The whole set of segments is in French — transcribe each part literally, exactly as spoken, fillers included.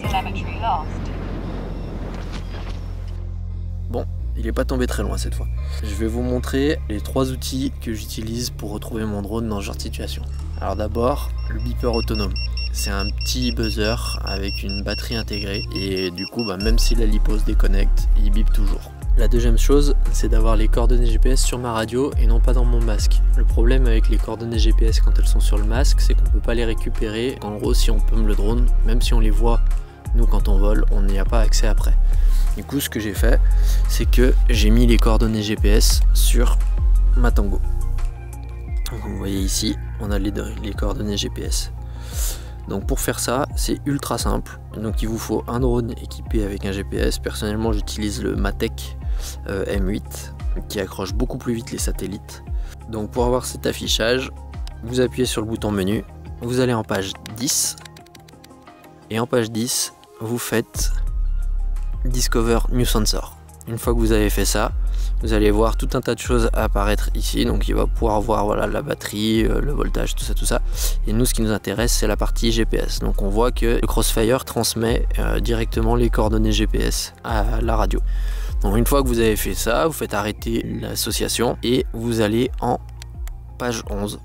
Telemetry lost. Bon, il n'est pas tombé très loin cette fois. Je vais vous montrer les trois outils que j'utilise pour retrouver mon drone dans ce genre de situation. Alors d'abord, le beeper autonome. C'est un petit buzzer avec une batterie intégrée et du coup, bah, même si la LiPo se déconnecte, il bip toujours. La deuxième chose, c'est d'avoir les coordonnées G P S sur ma radio et non pas dans mon masque. Le problème avec les coordonnées G P S quand elles sont sur le masque, c'est qu'on ne peut pas les récupérer. En gros, si on pump le drone, même si on les voit, nous quand on vole, on n'y a pas accès après. Du coup, ce que j'ai fait, c'est que j'ai mis les coordonnées G P S sur ma Tango. Donc, vous voyez ici, on a les, les coordonnées G P S. Donc pour faire ça, c'est ultra simple. Donc il vous faut un drone équipé avec un G P S. Personnellement, j'utilise le Matek euh, M huit qui accroche beaucoup plus vite les satellites. Donc pour avoir cet affichage, vous appuyez sur le bouton menu, vous allez en page dix et en page dix, vous faites Discover New Sensor. Une fois que vous avez fait ça, vous allez voir tout un tas de choses apparaître ici. Donc il va pouvoir voir, voilà, la batterie, le voltage, tout ça, tout ça. Et nous, ce qui nous intéresse, c'est la partie G P S. Donc on voit que le Crossfire transmet euh, directement les coordonnées G P S à la radio. Donc une fois que vous avez fait ça, vous faites arrêter l'association et vous allez en page onze.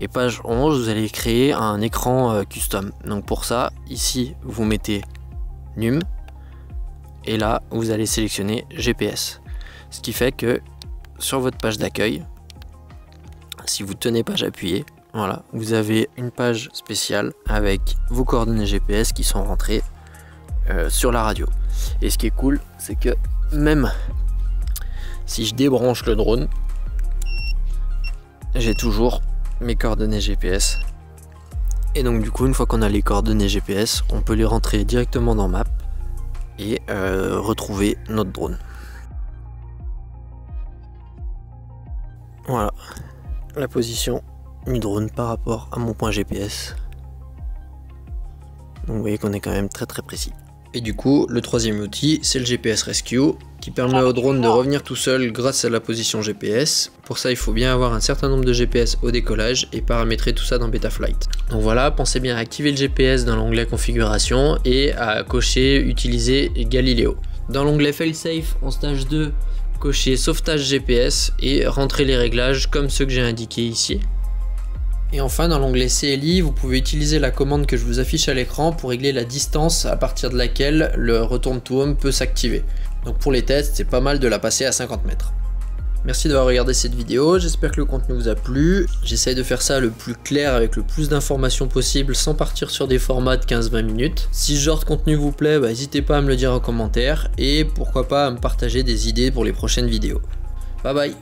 Et page onze, vous allez créer un écran euh, custom. Donc pour ça, ici, vous mettez Num. Et là, vous allez sélectionner G P S. Ce qui fait que sur votre page d'accueil, si vous tenez page appuyée, voilà, vous avez une page spéciale avec vos coordonnées G P S qui sont rentrées euh, sur la radio. Et ce qui est cool, c'est que même si je débranche le drone, j'ai toujours mes coordonnées G P S. Et donc du coup, une fois qu'on a les coordonnées G P S, on peut les rentrer directement dans Map et euh, retrouver notre drone. Voilà la position du drone par rapport à mon point G P S. Donc vous voyez qu'on est quand même très très précis. Et du coup, le troisième outil, c'est le G P S Rescue, qui permet au drone de revenir tout seul grâce à la position G P S. Pour ça, il faut bien avoir un certain nombre de G P S au décollage et paramétrer tout ça dans Betaflight. Donc voilà, pensez bien à activer le G P S dans l'onglet configuration et à cocher utiliser Galileo. Dans l'onglet Failsafe, en stage deux, cochez sauvetage G P S et rentrez les réglages comme ceux que j'ai indiqués ici. Et enfin, dans l'onglet C L I, vous pouvez utiliser la commande que je vous affiche à l'écran pour régler la distance à partir de laquelle le Return to Home peut s'activer. Donc pour les tests, c'est pas mal de la passer à cinquante mètres. Merci d'avoir regardé cette vidéo, j'espère que le contenu vous a plu. J'essaye de faire ça le plus clair avec le plus d'informations possible sans partir sur des formats de quinze à vingt minutes. Si ce genre de contenu vous plaît, bah, n'hésitez pas à me le dire en commentaire et pourquoi pas à me partager des idées pour les prochaines vidéos. Bye bye.